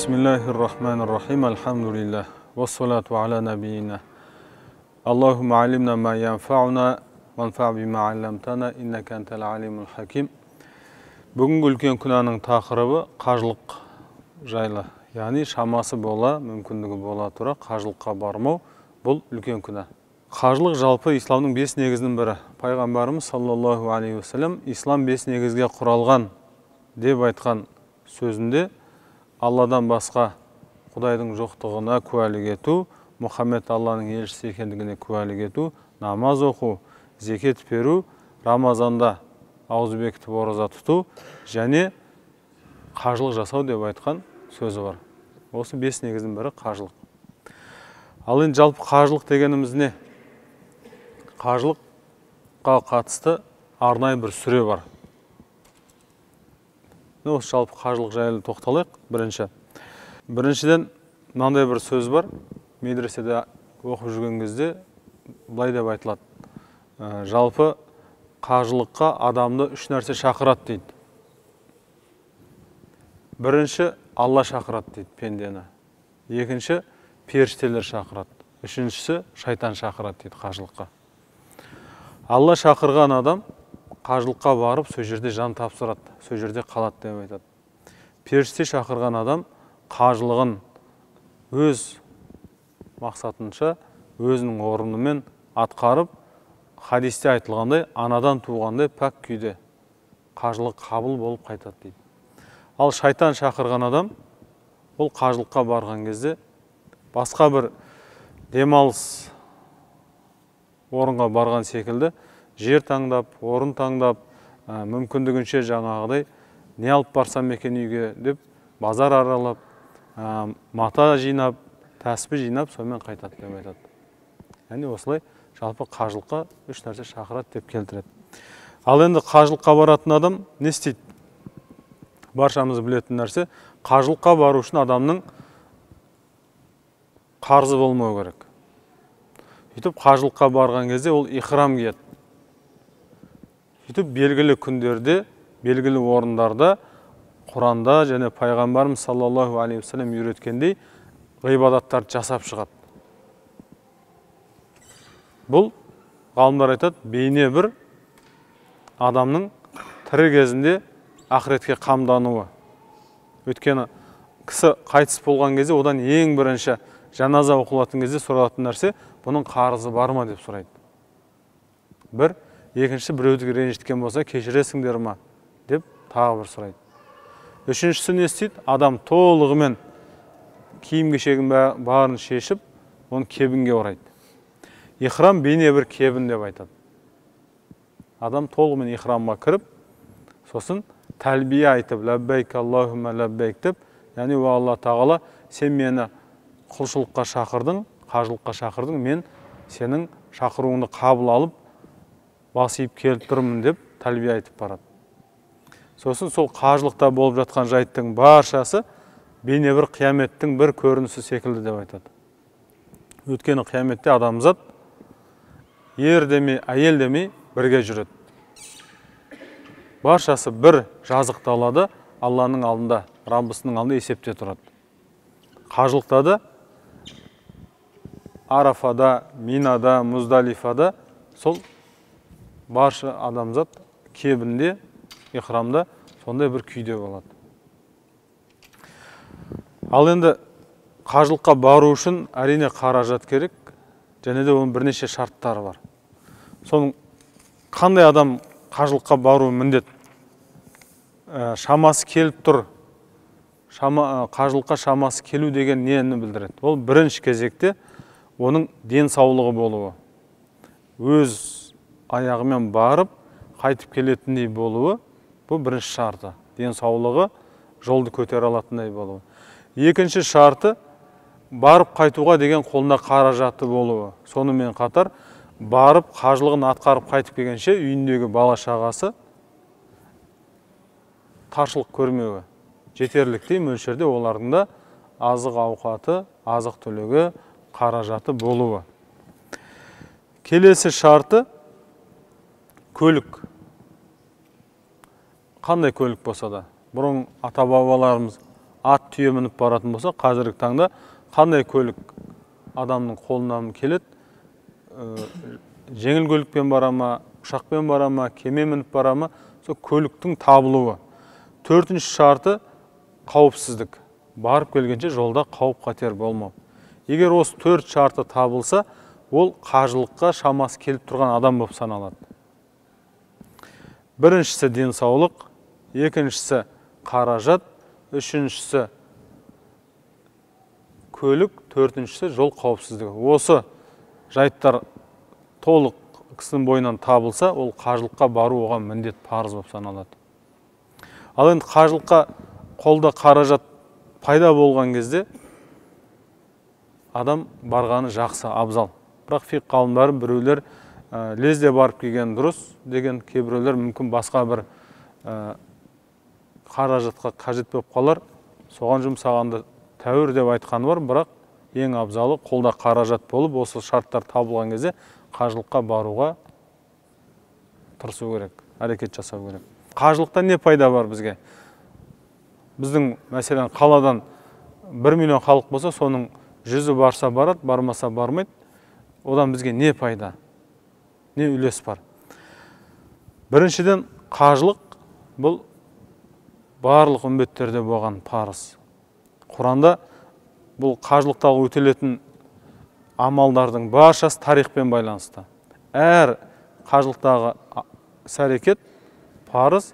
Bismillahirrahmanirrahim. Elhamdülillah. Ve salatu ala nebiyyina. Allahümme alimna ma yenfa'una ve enfa' bima allamtana inneke entel alimul hakim. Bugün ülken kunağının taqırıbı qarjılık jayla. Yani şaması bola, mümkündüğü bola tura, qarjılıkka barmau. Bu ülken kunağ. Qarjılık jalpı İslam'ın 5 negizinin biri. Peygamberimiz sallallahu aleyhi ve sellem İslam 5 negizge kuralgan deb aytkan sözünde Allah'dan başka Kuday'ın yoktuğuna kuvallik etu, Muhammed Allah'ın elçisi ekendigine kuvallik etu, namaz oku, zeket beru, Ramazan'da ağzı bekitip oruza tutu, jane qarjılık jasau deb aytkan sözü var. Osu 5 negizin biri qarjılık. Al endi жалпы qarjılık degenimiz ne? Qarjılıkka katısты arnay bir süre var. Осы жалпы қаржылық жайлы тоқталайық. Біріншіден мынандай бір сөз бар. Медреседе оқып жүрген кезде былай деп айтылады. Жалпы қаржылыққа адамды үш нәрсе шақырады дейді. Бірінші Алла шақырады дейді пендені. Екінші періштелер шақырады. Үшіншісі шайтан шақырады дейді қаржылыққа. Алла шақырған адам қаржылыққа барып, сол жерде жан тапсырады, сол жерде қалады деп айтады. Періште шақырған адам қаржылығын өз мақсатынша, өзінің орнымен атқарып, хадисте айтылғандай, анадан туғандай пәк күйде қаржылық қабыл болып қайтады дейді. Ал шайтан шақырған адам, ол қаржылыққа барған кезде басқа бір демалыс орынға барған секілді жер таңдап, орын таңдап, мүмкіндігінше жаңағыдай не алып барсам екен үйге деп базар аралап, мата жинап, тәсбі жинап, сонымен қайтады деп айтады. Яғни осылай жалпы қаржылыққа үш нәрсе шақырады деп келтіреді. Ал енді қаржылыққа баратын адам не істейді? Баршамыз білетін нәрсе, қаржылыққа бару үшін адамның қарызы болмау керек. Сөйтіп қаржылыққа барған кезде ол ихрам киеді. Belgili күндерде, belgili орындарда, Құранда және Пайғамбарымыз саллаллаху алейхи вассалам үйреткендей ғибадаттар жасап шығады. Бұл ғалымдар айтады, бейне бір адамның тірі кезінде ақыретке қамдануы. Өйткені кісі қайтыс болған кезде одан ең бірінші жаназа оқылатын кезде сұралатын нәрсе, бұның қарызы бар ма деп сұрайды. Бір екінші, біреуді ренжіткен болса, кешіресіңдер ма деп тағы бір сұрайды. Үшіншісі не істейді? Адам толығымен киім-кешегін барын шешіп, оны кебінге орайды. Ихрам бейне бір кебін деп айтады. Адам толығымен ихрамға кіріп, сосын тәлбия айтып, ләббейк, Аллахумма ләббейк деп, яғни уа Алла тағала, сен мені құлшылыққа шақырдың, қажылыққа шақырдың, мен сенің шақыруыңды қабыл алып, басып келіп тұрмын деп тәлбия айтып барады. Сосын сол қаржылықта болып жатқан жайттың баршасы бейне бір қияметтің бір көрінісі секілді деп айтады. Өткені қияметте адамзат ер демей, әйел демей бірге жүреді. Баршасы бір жазықталады, Алланың алдында, Раббысының алдында есепте тұрады. Қаржылықта да Арафада, Минада, Мұздалифада сол барша адамзат кебінде, ихрамда сондай бір күйде болады. Ал енді қаржылыққа бару үшін әрине қаражат керек, және де оның бірнеше шарттары бар. Соның қандай адам қаржылыққа бару міндет? Шамасы келіп тұр. Қаржылыққа шамасы келу деген нені білдіреді? Ол бірінші кезекте оның денсаулығы болуы. Өз аяғымен барып, қайтып келетіндей болуы, бұл бірінші шарты. Денсаулығы жолды көтер алатындай болуы. Екінші шарты, барып қайтуға деген қолында қаражаты болуы. Сонымен қатар, барып қажылығын атқарып қайтып келгенше, үйіндегі бала шағасы таршылық көрмеуі. Жетерліктей мөлшерде олардың да азық ауқаты, азық түлігі, қаражаты болуы. Келесі шарты, көлік. Қандай көлік болса да, бұрын ата-бабаларымыз at tüye мініп баратын болса, қазіргі таңда қандай көлік адамның қолынан келеді? Жеңіл көлікпен бара ма, ұшақпен бара ма, кеме мініп бара ма? Сол көліктің табылуы. Төртінші шарты қауіпсіздік. Барып келгенше жолда қауіп-қатер болмау. Егер осы төрт шарты табылса, ол қажылыққа шамасы келіп тұрған адам болып саналады. Біріншісі денсаулық, екіншісі қаражат, үшіншісі көлік, төртіншісі жол қауіпсіздігі. Осы жайттар толық кісінің бойынан табылса, ол қажылыққа бару оған міндет парыз болып саналады. Ал енді қажылыққа қолда қаражат пайда болған кезде адам барғаны жақсы, абзал. Бірақ фиқ ғалымдары біреулер лезде барып келген дұрыс деген, кейбіреулер мүмкін басқа бір қаражатқа қажет болып қалар, соған жұмсағанды тәуір деп айтқаны бар. Бірақ ең абзалы қолда қаражат болып, осы шарттар табылған кезде қажылыққа баруға тырысу керек, әрекет жасау керек. Қажылықтан не пайда бар бізге? Біздің мәселен қаладан 1 миллион халық болса, соның 100-і барса барады, бармаса бармайды. Одан бізге не пайда, не үлес бар? Біріншіден, қажылық бұл барлық үмбеттерде болған парыз. Құранда бұл қажылықтағы өтелетін амалдардың баршасы тарихпен байланысты. Әр қажылықтағы сәрекет, парыз,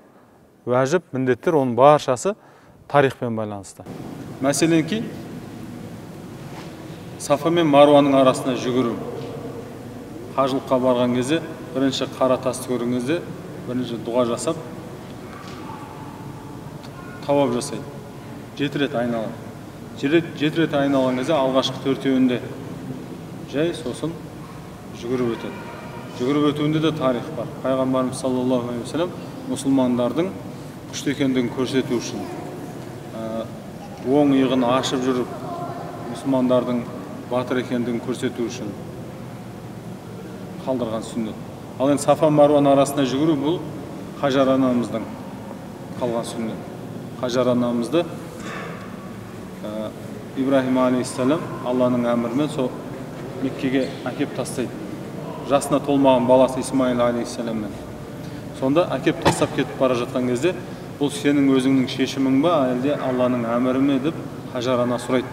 уәжіп, міндеттер, оның баршасы тарихпен байланысты. Мәселен ки, Сафа мен Маруаның арасына жүгіру. Қажылыққа барған кезде бірінші қара тасты көріңізде, бірінші дұға жасап, тауап жасайды. 7 рет айналады. 7 рет айналған кезде алғашқы төртеуінде жай, сосын жүгіріп өтеді. Жүгіріп өтуінде де тарих бар. Пайғамбарымыз саллаллаху алейхи вассалам мұсылмандардың күшті екендігін көрсету үшін оң иығын ашып жүріп, мұсылмандардың батыр екендігін көрсету үшін қалдырған сүннет. Ал енді Сафа Маруан арасына жүгіру бұл Хажар анамыздың қалған сүннет. Хажар анамызды Ибрахим алейхиссалам Алланың әмірімен сол Меккеге әкеп тастайды. Жасына толмаған баласы Исмаил алейхиссаламмен. Сонда әкеп тастап кетіп бара жатқан кезде, бұл сенің өзіңнің шешімің ба, әлде Алланың әмірі ме деп Хажар ана сұрайды.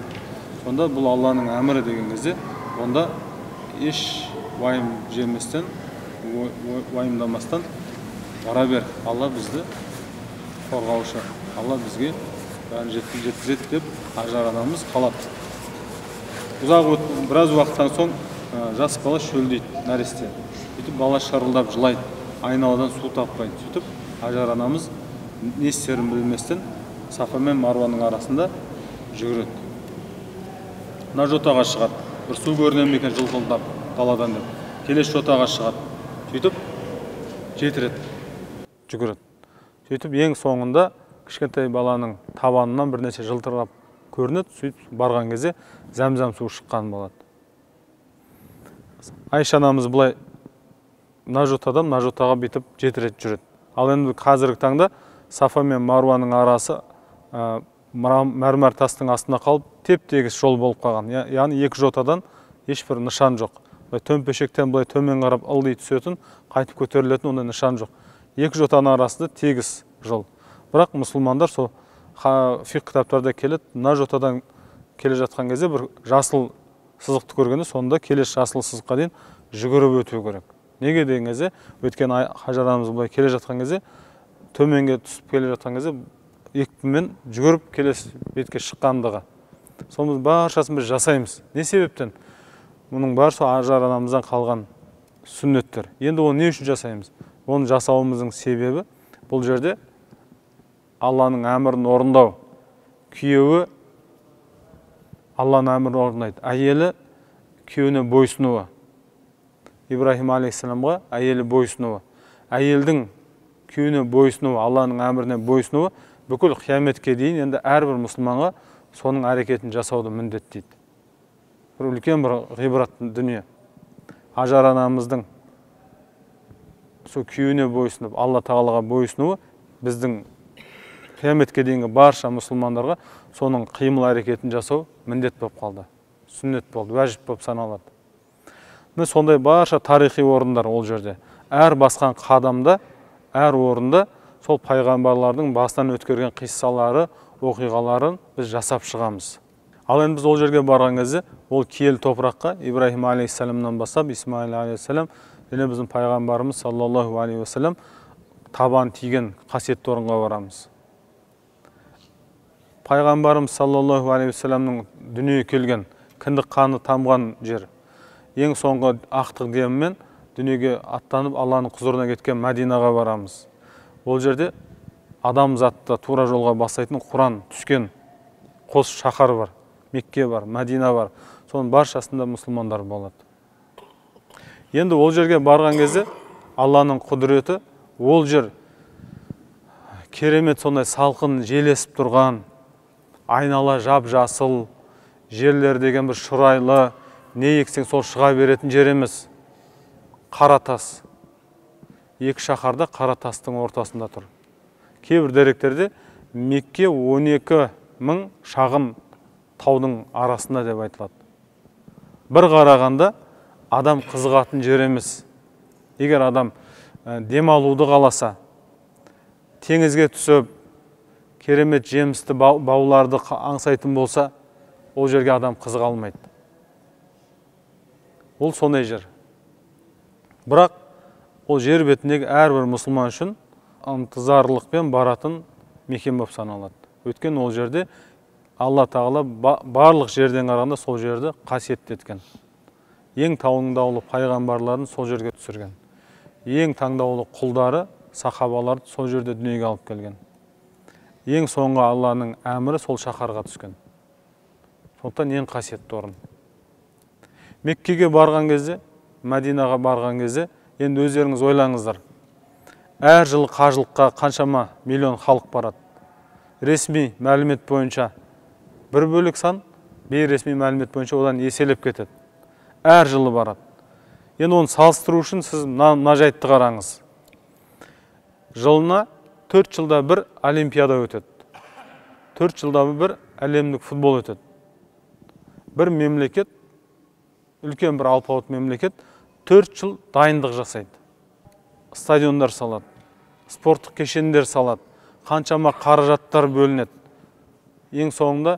Сонда бұл Алланың әмірі деген кезде, онда еш уайым жеместен, уайымдамастан бара бер. Алла бізді қорғаушы, Алла бізге бәрін жеткізеді деп Хажар анамыз қалады. Ұзақ біраз уақыттан соң жас бала шөлдейді, нәресте. Сөйтіп бала шырылдап жылайды, айналадан су таппайды. Сөйтіп Хажар анамыз не істерін білместен Сафа мен Маруаның арасында жүгіреді. Мына жотаға шығады, бір су көрінер ме екен жылқылдап даладан деп. Келесі жотаға шығады, сөйтіп 7 рет жүгіреді. Сөйтіп ең соңында кішкентай баланың табанынан бірнеше жылтырлап көрінеді. Сөйтіп барған кезде зәмзәм суы шыққан болады. Айша анамыз былай мына жотадан мына жотаға бүйтіп 7 рет жүреді. Ал енді қазіргі таңда Сафа мен Маруаның арасы мәрмәр тастың астына қалып теп-тегіс жол болып қалған. Яғни екі жотадан ешбір нышан жоқ. Төмпешектен былай төмен қарап ылди түсетін, қайтып көтерілетін ондай нышан жоқ. Екі жотаның арасында тегіс жол. Бірақ мұсылмандар сол фиқ кітаптарда келеді, мына жотадан келе жатқан кезде бір жасыл сызықты көргенде, сонда келесі жасыл сызыққа дейін жүгіріп өту керек. Неге деген кезде, өйткені Хажар анамыз былай келе жатқан кезде, төменге түсіп келе жатқан кезде екпінмен жүгіріп келесі бетке шыққандығы. Соны баршасын біз жасаймыз. Не себептен? Мұның барысы Хажар анамыздан қалған сүннеттер. Енді оны не үшін жасаймыз? Оны жасауымыздың себебі бұл жерде Алланың әмірін орындау. Күйеуі Алланың әмірін орындайды. Әйелі күйеуіне бойсынуы. Ибрахим алейхиссаламға әйелі бойсынуы. Әйелдің күйеуіне бойсынуы, Алланың әміріне бойсынуы бүкіл қияметке дейін енді әрбір мұсылманға соның әрекетін жасауды міндеттейді. Бір үлкен бір ғибратты дүние. Хажар анамыздың сол күйеуіне бойсынып, Алла тағалаға бойсынуы біздің қияметке дейінгі барша мұсылмандарға соның қимыл әрекетін жасау міндет болып қалды. Сүннет болды, вәжіп болып саналады. Міне сондай барша тарихи орындар ол жерде. Әр басқан қадамда, әр орында сол пайғамбарлардың бастан өткерген қиссалары, оқиғаларын біз жасап шығамыз. Ал енді біз ол жерге барған кезде ол киелі топыраққа Ибраһим алейхиссаламнан бастап Исмаил алейхиссалам және біздің пайғамбарымыз саллаллаху алейхи уассалам табан тиген қасиетті орынға барамыз. Пайғамбарымыз саллаллаху алейхи уассаламның дүниеге келген кіндік қаны тамған жер, ең соңғы ақтық демімен дүниеге аттанып Алланың құзырына кеткен Мединаға барамыз. Ол жерде адамзатты тура жолға бастайтын Құран түскен қос шаһар бар. Мекке бар, Медина бар. Соның баршасында мұсылмандар болады. Енді ол жерге барған кезде Алланың құдіреті, ол жер керемет сондай салқын желесіп тұрған, айнала жап-жасыл, жерлер деген бір шұрайлы, не ексең сол шыға беретін жер емес. Қара тас. Екі шаһарда қара тастың ортасында тұр. Кейбір деректерде Мекке 12.000 шағын таудың арасында деп айтылады. Бір қарағанда адам қызығатын жер емес. Егер адам демалуды қаласа, теңізге түсіп, керемет жемісті бауларды аңсайтын болса, ол жерге адам қызыға алмайды. Ол сондай жер. Бірақ ол жер бетіндегі әрбір мұсылман үшін ынтызарлықпен баратын мекен болып саналады. Өткен ол жерде Алла Тағала барлық жерден қарағанда сол жерді қасиетті еткен. Ең таңдаулы пайғамбарларын сол жерге түсірген. Ең таңдаулы құлдары, сахабаларды сол жерде дүниеге алып келген. Ең соңғы Алланың әмірі сол шаһарға түскен. Сондықтан ең қасиетті орын. Меккеге барған кезде, Мединаға барған кезде, енді өздеріңіз ойлаңыздар. Әр жылы қажылыққа қаншама миллион халық барады. Ресми мәлімет бойынша бір бөлік сан, бейресми мәлімет бойынша одан еселеп кетеді. Әр жылы барады. Енді оны салыстыру үшін сіз мына жайтты қараңыз. Жылына 4 жылда бір олимпиада өтеді. 4 жылда бір әлемдік футбол өтеді. Бір мемлекет, үлкен бір алпауыт мемлекет 4 жыл дайындық жасайды. Стадиондар салады, спорттық кешендер салады, қаншама қаражаттар бөлінеді. Ең соңында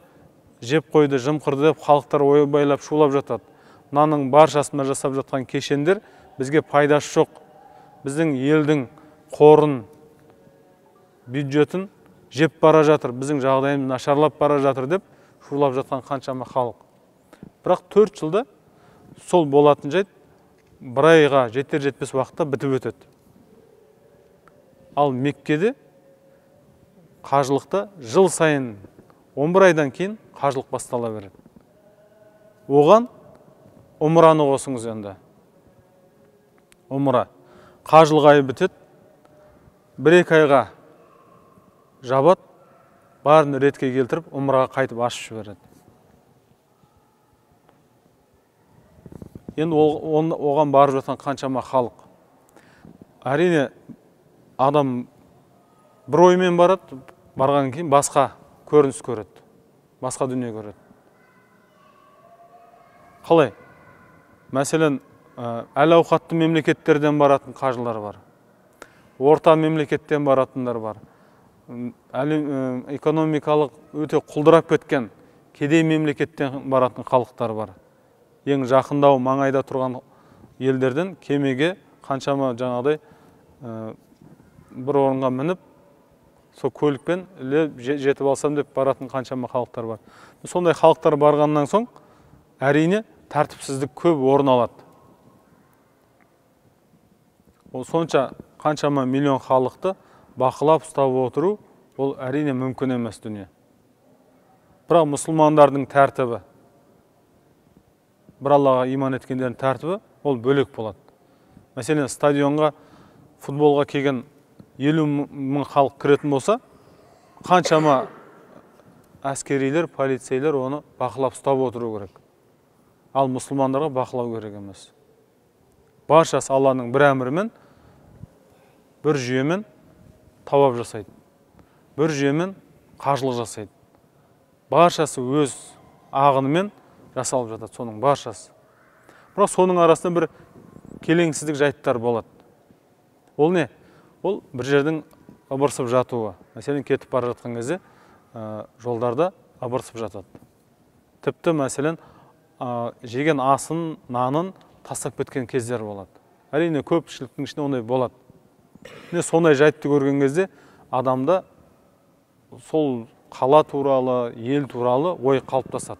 жеп қойды, жымқырды деп халықтар ойбайлап шулап жатады. Мынаның баршасына жасап жатқан кешендер бізге пайдасы жоқ. Біздің елдің қорын, бюджетін жеп бара жатыр, біздің жағдайымыз нашарлап бара жатыр деп шулап жатқан қаншама халық. Бірақ 4 жылда сол болатын жайт бір айға жетер-жетпес уақытта бітіп өтеді. Ал Меккеде қажылықта жыл сайын 11 айдан кейін қажылық бастала береді. Оған Умраны қосыңыз енді. Умра. Қажылық айы бітеді. 1-2 айға жабат, барын ретке келтіріп, Умраға қайтып ашып жібереді. Енді оған барып жатқан қаншама халық. Әрине адам бір оймен барады, барған кейін басқа көрініс көреді. Басқа дүние көреді. Қалай? Мәселен, әл-ауқатты мемлекеттерден баратын қажылар бар. Орта мемлекеттен баратындар бар. Экономикалық өте құлдырап кеткен кедей мемлекеттен баратын халықтар бар. Ең жақындау маңайда тұрған елдерден кемеге қаншама жаңағыдай бір орынға мініп, сол көлікпен жетіп алсам деп баратын қаншама халықтар бар. Сондай халықтар барғаннан соң, әрине, тәртіпсіздік көп орын алады. Ол сонша қаншама миллион халықты бақылап ұстап отыру, ол әрине мүмкін емес дүние. Бірақ мұсылмандардың тәртібі, бір Аллаға иман еткендердің тәртібі, ол бөлек болады. Мәселен, стадионға, футболға келген 50.000 халық кіретін болса, қаншама әскерилер, полицейлер оны бақылап ұстап отыру керек. Ал мұсылмандарға бақылау керек емес. Баршасы Алланың бір әмірімен, бір жүйемен тауап жасайды. Бір жүйемен қажылық жасайды. barşası öz ağınымен жасалып жатады, соның баршасы. Бірақ соның арасында bir келеңсіздік жайттар болады. Ол не? Ол bir жердің абырсып жатуы. Мәселен, кетіп бара жатқан кезде жолдарда абырсып жатады. Тіпті мәселен, жеген асын, нанын тастап кеткен кездер болады. Әрине көпшіліктің ішінде ондай болады. Не сондай жайтты көрген кезде адамда сол қала туралы, ел туралы ой қалыптасады.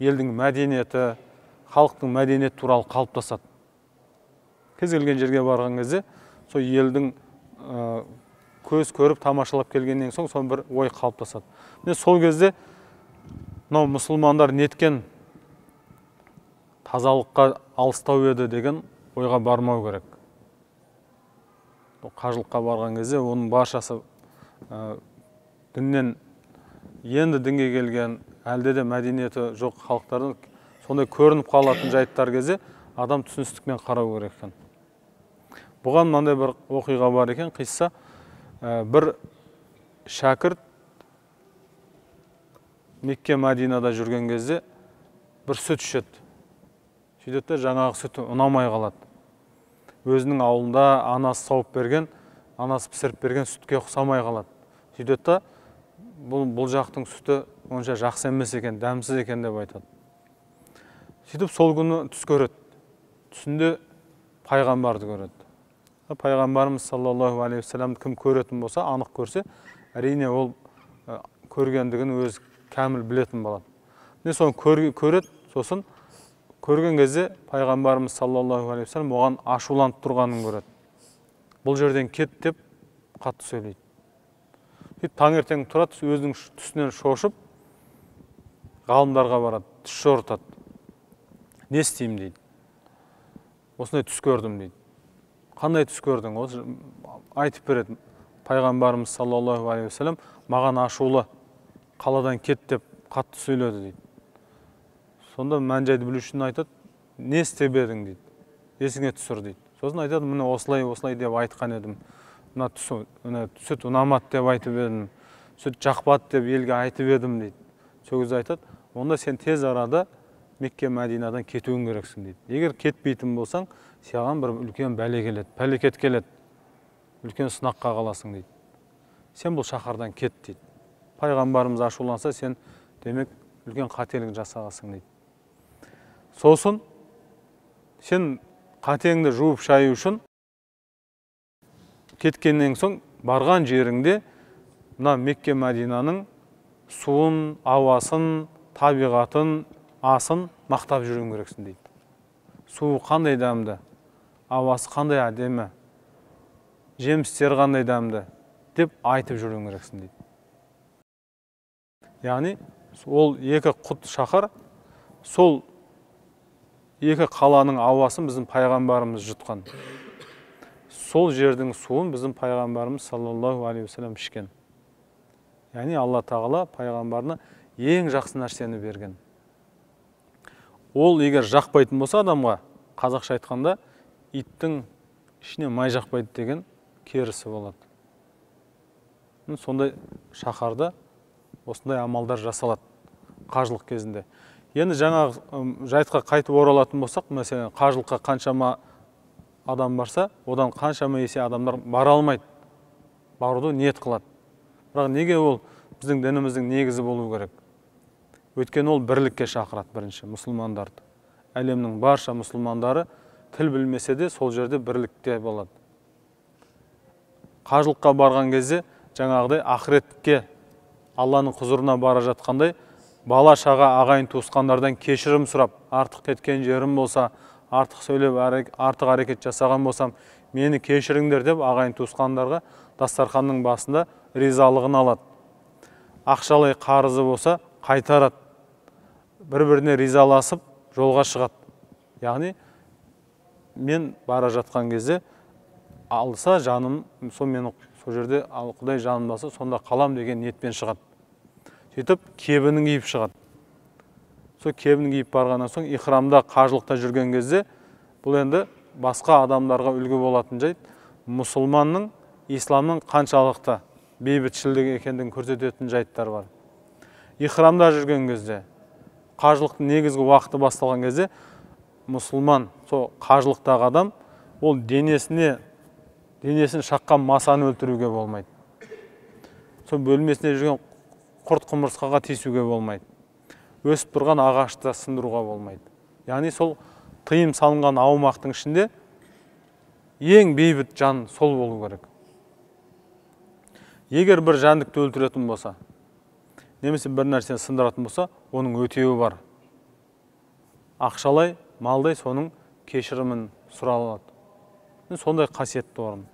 Елдің мәдениеті, халықтың мәдениет туралы қалыптасады. Кез келген жерге барған кезде сол елдің көз көріп тамашалап келгеннен соң сол бір ой қалыптасады. Міне сол кезде мынау мұсылмандар неткен тазалыққа алыстау еді деген ойға бармау керек. Қажылыққа барған кезде оның баршасы діннен енді дінге келген, әлде де мәдениеті жоқ халықтардың сондай көрініп қалатын жайттар кезде адам түсіністікпен қарау керек екен. Бұған мынандай бір оқиға бар екен, қисса. Бір шәкірт Мекке Мединада жүрген кезде бір сүт ішеді. Сөйтеді, жаңағы сүті ұнамай қалады. Өзінің ауылында анасы сауып берген, анасы пісіріп берген сүтке ұқсамай қалады. Сөйтеді, бұл жақтың сүті онша жақсы емес екен, дәмсіз екен деп айтады. Сөйтіп сол күні түс көреді. Түсінде пайғамбарды көреді. Пайғамбарымыз саллаллаху алейхи уассалам кім көретін болса, анық көрсе, әрине ол көргендігін өз кәміл білетін болады. Не соны көреді, сосын көрген кезде пайғамбарымыз саллаллаху алейхи уассалам оған ашуланып тұрғанын көреді. Бұл жерден кет деп қатты сөйлейді. Таңертең тұрады, өзінің түсінен шошып, ғалымдарға барады, түс жорытады. Не істеймін дейді. Осындай түс көрдім дейді. Қандай түс көрдің? Айтып береді, пайғамбарымыз саллаллаху алейхи уассалам маған ашулы, қаладан кет деп қатты сөйледі дейді. Сонда мән-жайды білу үшін айтады, не істеп едің дейді. Есіңе түсір дейді. Сосын айтады, міне осылай, осылай деп айтқан едім. Сүт ұнамады деп айтып едім, сүт жақпады деп елге айтып едім дейді. Сөгіз айтады, онда сен тез арада Мекке Мединадан кетуің керексің дейді. Егер кетпейтін болсаң, саған бір үлкен бәле келеді, пәлекет келеді, үлкен сынаққа қаласың дейді. Сен бұл шаһардан кет дейді. Пайғамбарымыз ашуланса, сен демек үлкен қателік жасағасың дейді. Сосын сен қатеңді жуып шаю үшін кеткеннен соң барған жеріңде мына Мекке Мединаның суын, ауасын, табиғатын, асын мақтап жүруің керексің дейді. Суы қандай дәмді, ауасы қандай әдемі, жемістер қандай дәмді деп айтып жүруің керексің дейді. Яғни ол екі құт шаһар, сол екі қаланың ауасын біздің пайғамбарымыз жұтқан. Сол жердің суын bizim Пайғамбарымыз саллаллаху алейхи уассалам ішкен. Yani Allah Тағала Пайғамбарына ең жақсы нәрсені берген. Ол егер жақпайтын болса адамға, қазақша айтқанда, иттің ішіне май жақпайды деген керісі болады. Сондай шаһарда осындай амалдар жасалады қажылық кезінде. Енді жаңағы жайтқа қайтып оралатын болсақ, мәселен, қажылыққа қаншама адам барса, одан қаншама есе адамдар бара алмайды, баруды ниет қылады. Бірақ неге ол біздің дініміздің негізі болу керек? Өйткені ол бірлікке шақырады бірінші мұсылмандарды. Әлемнің барша мұсылмандары тіл білмесе де сол жерде бірлікте болады. Қажылыққа барған кезде жаңағыдай ақыретке, Алланың құзырына бара жатқандай, бала шаға ағайын туысқандардан кешірім сұрап, артық кеткен жерім болса, артық сөйлеп, артық әрекет жасаған болсам, мені кешіріңдер деп ағайын туысқандарға дастарханның басында ризалығын алады. Ақшалай қарызы болса, қайтарады. Бір-біріне ризаласып, жолға шығады. Яғни, мен бара жатқан кезде, алса жаным, сол жерде Құдай жанымдаса, сонда қалам деген ниетпен шығады. Сөйтіп, кебінін киіп шығады. Сол кебін киіп барғаннан соң ихрамда, қажылықта жүрген кезде бұл енді басқа адамдарға үлгі болатын жайт. Мұсылманның, исламның қаншалықты бейбітшілдігі екендігін көрсететін жайттар бар. ihramda жүрген кезде, қажылықтың негізгі уақыты басталған кезде, мұсылман, сол қажылықтағы адам, ол денесін шаққан масаны өлтіруге болмайды. Сол бөлмесінде жүрген құрт құмырсқаға тиісуге болмайды. Өсіп тұрған ағашты сындыруға болмайды. Яғни сол тыйым салынған аумақтың ішінде ең бейбіт жан сол болу керек. Егер бір жәндікті өлтіретін болса, немесе бір нәрсені сындыратын болса, оның өтеуі бар. Ақшалай, малдай соның кешірімін сұралады. Сондай қасиетті орын.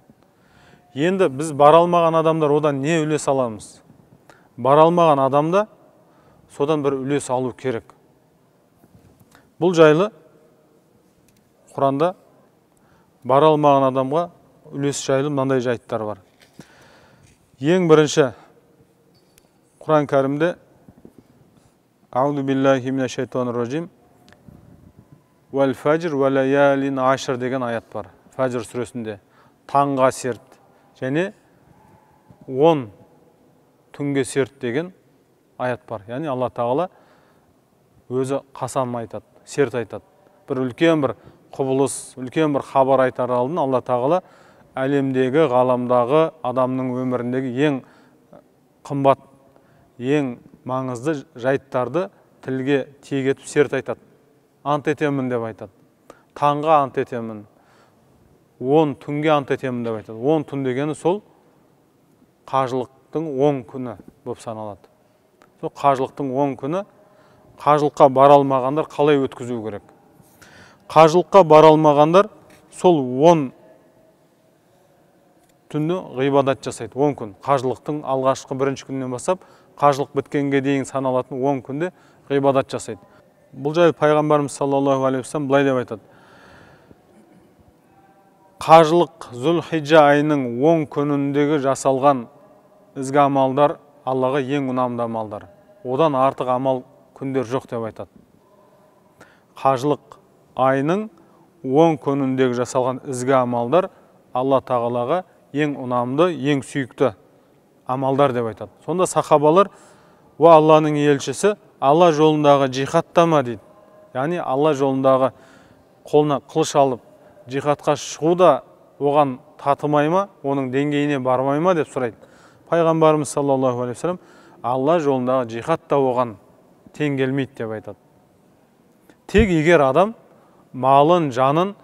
Енді біз баралмаған адамдар одан не үлес аламыз? Баралмаған адамда содан бір үлес алу керек. Бұл жайлы Құранда баралмаған адамға үлес жайлы мынандай жайттар бар. Ең бірінші Құран Кәрімде Аузу биллахи минаш шайтанир раджим вал фажр ва лаялин ашр деген аят бар. Фажр сүресінде таңға серт және 10 түнге серт деген аят бар. Яғни Алла Тағала өзі қасам айтады, серт айтады. Бір үлкен бір құбылыс, үлкен бір хабар айтар алдын Алла Тағала әлемдегі, ғаламдағы адамның өміріндегі ең қымбат, ең маңызды жайттарды тілге тиек етіп серт айтады. Ант етемін деп айтады. Таңға ант етемін. 10 түнге ант етемін деп айтады. 10 түн дегені сол қажылықтың 10 күні болып саналады. Сол қажылықтың 10 күні қажылыққа баралмағандар қалай өткізу керек? Қажылыққа баралмағандар сол 10 түнді ғибадат жасайды. 10 күн. Қажылықтың алғашқы бірінші күннен бастап қажылық біткенге дейін саналатын 10 күнде ғибадат жасайды. Бұл жайлы пайғамбарымыз саллаллаху алейхи вассалам былай деп айтады. Қажылық Зүл-хиджа айының 10 күніндегі жасалған ізгі амалдар Аллаға ең ұнамды амалдар. Одан артық амал күндер жоқ деп айтады. Қажылық айының 10 күніндегі жасалған ізгі амалдар Алла Тағалаға ең ұнамды, ең сүйікті амалдар деп айтады. Сонда сахабалар «Уа Алланың елшісі, Алла жолындағы жихаттама» дейді. Яғни Алла жолындағы қолына қылыш алып, жихатқа шығу да оған татымай ма, оның деңгейіне бармай ма деп сұрайды. Пайғамбарымыз саллаллаху алейхи вассалам Алла жолындағы жихат та оған тең келмейді деп айтады. Тек егер адам малын, жанын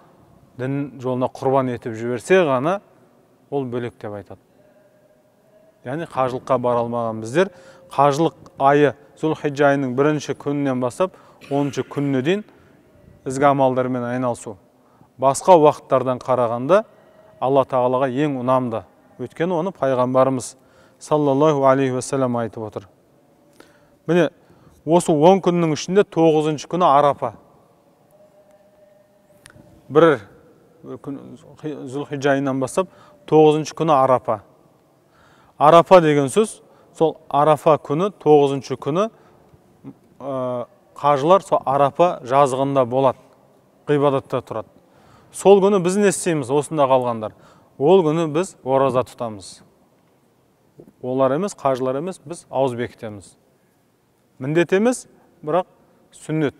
дін жолына құрбан етіп жіберсе ғана ол бөлек деп айтады. Яғни қажылыққа баралмаған біздер қажылық айы Зүл-хиджа айының 1-ші күнінен бастап 10-ші күніне дейін ізгі амалдармен айналысу. Басқа уақыттардан қарағанда Алла Тағалаға ең ұнамды. Өйткені оны пайғамбарымыз саллаллаху алейхи вассалам айтып отыр. Міне осы 10 күннің ішінде 9-ші күні Арафа. Бір Зүл-хиджа айынан бастап 9-ші күні Арафа. Арафа деген сөз, сол Арафа күні, 9-ші күні қажылар сол Арафа жазығында болады, ғибадатта тұрады. Сол күні біз не істейміз осында қалғандар? Ол күні біз ораза тұтамыз. Олар емес, қажылар емес, біз ауыз бекітеміз. Міндет емес, бірақ сүннет.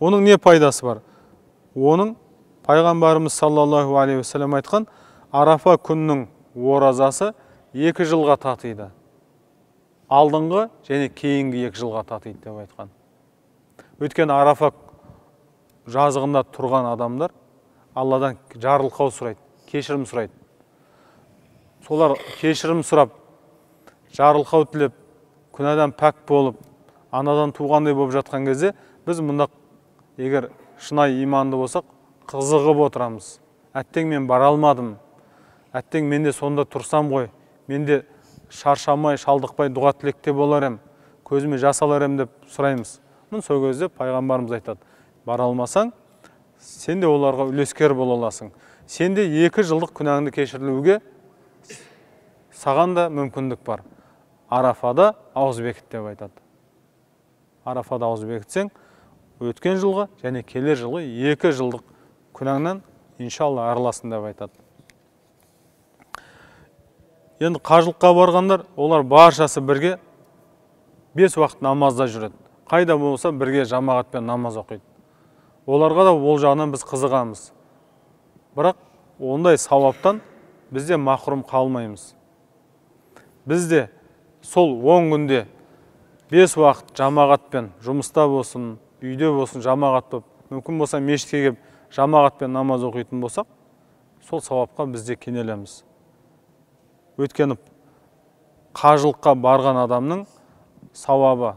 Оның не пайдасы бар? Оның пайғамбарымыз саллаллаху алейхи вассалам айтқан Арафа күнінің оразасы 2 жылға татиды. Алдыңғы және кейінгі 2 жылға татиды деп айтқан. Өйткені Арафа жазығында тұрған адамдар Алладан жарылқау сұрайды, кешірім сұрайды. Солар кешірім сұрап, жарылқау тілеп, күнәдан пәк болып, анадан туғандай болып жатқан кезде біз мұнда егер шынай иманды болсақ, қызығып отырамыз. Әттең мен бара алмадым. Әттең менде сонда тұрсам ғой. Менде шаршамай, шалдықпай дұға тілекте болар ем. Көзіме жас алар ем деп сұраймыз. Мұны сол кезде пайғамбарымыз айтады. Бара алмасаң, сен де оларға үлескер бола аласың. Сен де 2 жылдық күнәңді кешірілуге саған да мүмкіндік бар. Арафада ауыз бекіт деп айтады. Арафада ауыз бекітсең, өткен жылғы және келер жылғы 2 жылдық күнәңнен иншалла арыласың деп айтады. Енді қажылыққа барғандар, олар баршасы бірге 5 вақыт намазда жүреді. Қайда болса бірге жамағатпен намаз оқиды. Оларға да ол жағынан біз қызығамыз. Бірақ ондай сауаптан бізде мақұрым қалмаймыз. Бізде сол 10 күнде 5 вақыт жамағатпен, жұмыста болсын, үйде болсын жамағат болып, мүмкін болса мешітке келіп жамағатпен намаз оқитын болсақ, сол сауапқа бізде кенелеміз. Өйткені қажылыққа барған адамның сауабы,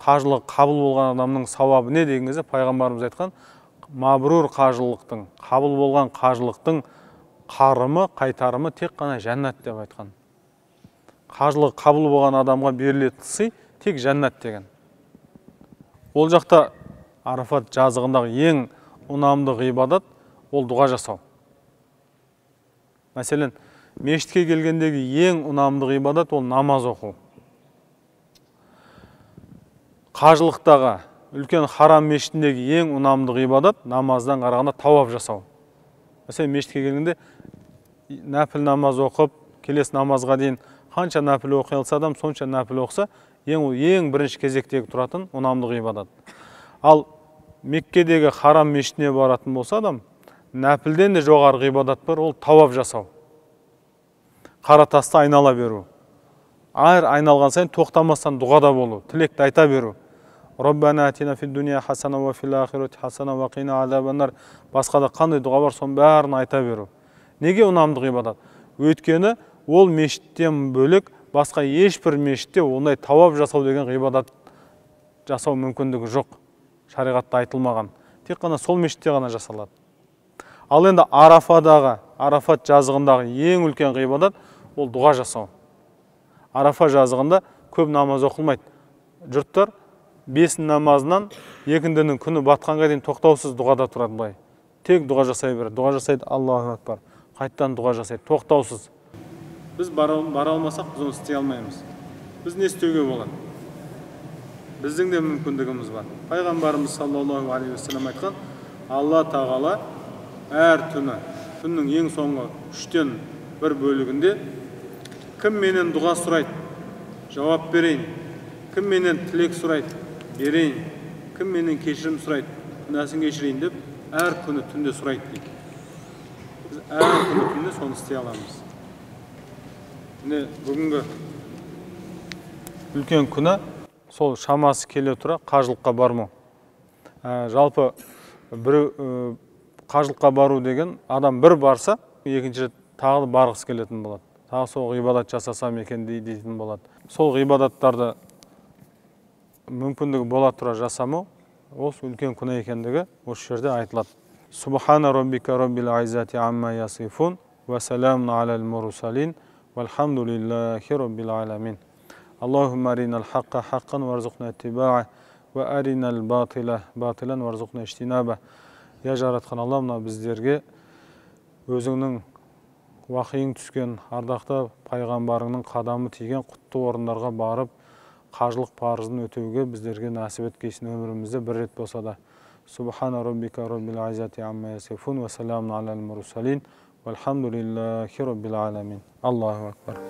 қажылық қабыл болған адамның сауабы не дегенде пайғамбарымыз айтқан, мабрур қажылықтың, қабыл болған қажылықтың қарымы, қайтарымы тек қана жәннат деп айтқан. Қажылық қабыл болған адамға берілетін сый тек жәннат деген. Ол жақта Арафат жазығындағы ең ұнамды ғибадат ол дұға жасау. Мәселен, мешітке келгендегі ең ұнамды ғибадат ол намаз оқу. Қажылықтағы үлкен харам мешітіндегі ең ұнамды ғибадат намаздан қарағанда тауап жасау. Мәселен, мешітке келгенде нәпіл намаз оқып, келес намазға дейін қанша нәпіл оқи алса адам, сонша нәпіл оқса, ең бірінші кезектегі тұратын ұнамды ғибадат. Ал Меккедегі харам мешітіне баратын болса адам, нәпілден де жоғары ғибадат бар, ол тауап жасау. Қаратасты айнала беру. Әр айналған сайын тоқтамастан дұғада болу, тілекті айта беру. Раббана атина фид дуния хасана ва фил ахирати хасана ва қина азабаннар. Басқа да қандай дұға бар, соның бәрін айта беру. Неге ұнамды ғибадат? Өйткені ол мешіттен бөлек, басқа ешбір мешітте ондай тауап жасау деген ғибадат жасау мүмкіндігі жоқ. Шариғатта айтылмаған. Тек қана сол мешітте ғана жасалады. Ал енді Арафат жазығындағы ең үлкен ғибадат ол дұға жасау. Арафа жазығында көп намаз оқылмайды. Жұрттар 5 намазынан екіндінің күні батқанға дейін тоқтаусыз дұғада тұрады былай. Тек дұға жасай береді. Дұға жасайды, Аллаху акбар. Қайттан дұға жасайды, тоқтаусыз. Біз бара алмасақ, біз оны істей алмаймыз. Біз не істеуге болады? Біздің де мүмкіндігіміз бар. Пайғамбарымыз саллаллаху алейхи уассалам айтқан, Алла тағала әр түні, түннің ең соңғы 1/3 бөлігінде кім менен дұға сұрайды? Жауап берейін. Кім менен тілек сұрайды? Берейін. Кім менен кешірім сұрайды? Күнәсін кешірейін деп әр күні түнде сұрайды дейді. Біз әр күні түнде соны істей аламыз. Міне бүгінгі үлкен күнә сол шамасы келе тұра қажылыққа бармау. Жалпы бір қажылыққа бару деген адам бір барса, екінші тағы барғысы келетін болады. Тағы сол ғибадат жасасам екен дейтін болады. Сол ғибадаттарды мүмкіндігі бола тұра жасамау, осы үлкен күнә екендігі осы жерде айтылады. Субхана раббика раббил айзати амма ясифун ва саламун алал мурсалин валхамдулиллахи раббил аламин. Аллахумма аринал хаққа хаққан варзуқна иттибаъа ва аринал батила батилан варзуқна иштинаба. Я жаратқан Алла, мына біздерге өзіңнің уақиың түскен ардақты пайғамбарыңның қадамы тиген құтты орындарға барып, қажылық парызын өтеуге біздерге нәсіп еткесін өмірімізде бір рет болса да. Субхана раббика раббил айзати амма ясифун ва саламун алал мурсалин валхамдулиллахи раббил аламин. Аллаху акбар.